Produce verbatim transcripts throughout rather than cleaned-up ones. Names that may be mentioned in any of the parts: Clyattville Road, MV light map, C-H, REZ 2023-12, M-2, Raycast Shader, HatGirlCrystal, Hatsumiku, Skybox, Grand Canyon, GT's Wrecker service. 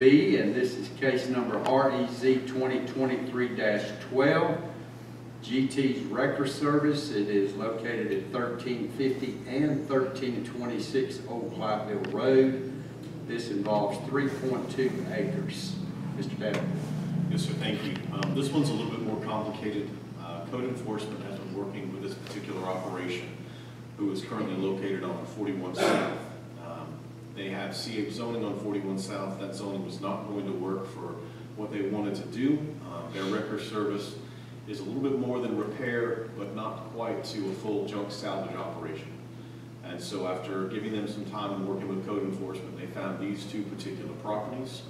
B, and this is case number R E Z twenty twenty-three dash twelve, G T's Wrecker Service. It is located at thirteen fifty and thirteen twenty-six Old Clyattville Road. This involves three point two acres. Mister Davenport. Yes, sir, thank you. Um, this one's a little bit more complicated. Uh, code enforcement has been working with this particular operation, who is currently located on forty-one South. They have C H zoning on forty-one South. That zoning was not going to work for what they wanted to do. Uh, their wrecker service is a little bit more than repair, but not quite to a full junk salvage operation. And so after giving them some time and working with code enforcement, they found these two particular properties.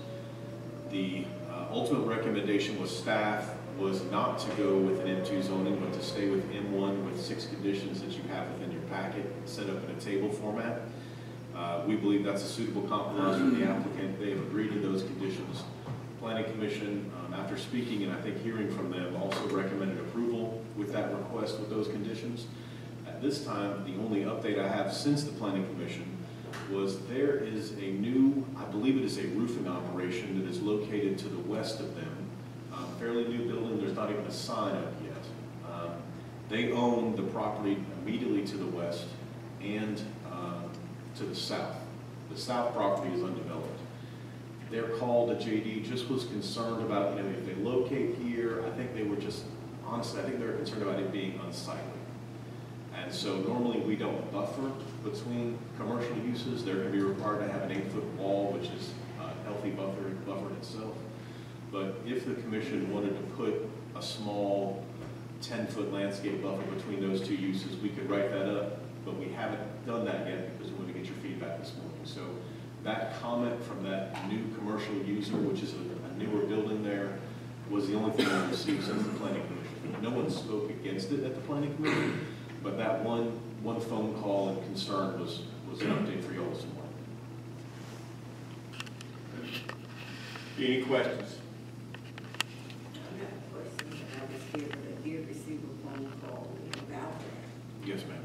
The uh, ultimate recommendation was staff was not to go with an M two zoning, but to stay with M one with six conditions that you have within your packet set up in a table format. Uh, we believe that's a suitable compromise for the applicant. They have agreed to those conditions. Planning Commission, um, after speaking and I think hearing from them, also recommended approval with that request with those conditions. At this time, the only update I have since the Planning Commission was there is a new, I believe it is a roofing operation that is located to the west of them. Um, fairly new building, there's not even a sign up yet. Um, they own the property immediately to the west and uh, to the south. The south property is undeveloped. Their call to J D just was concerned about, you know, if they locate here, I think they were just, honestly, I think they were concerned about it being unsightly. And so normally we don't buffer between commercial uses. They're going to be required to have an eight foot wall, which is a healthy buffer, buffer itself. But if the commission wanted to put a small ten foot landscape buffer between those two uses, we could write that up, but we haven't done that yet because we want to get your feedback this morning. So that comment from that new commercial user, which is a, a newer building there, was the only thing I received since the Planning Commission. No one spoke against it at the Planning Commission, but that one one phone call and concern was, was an update for y'all this morning. Any questions? I have a question. I was here, but I did receive a phone call about that. Yes, ma'am.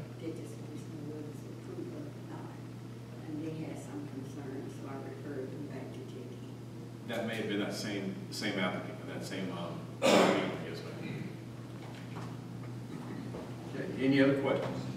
That may have been that same same applicant and that same um yes, ma'am. Okay, any other questions?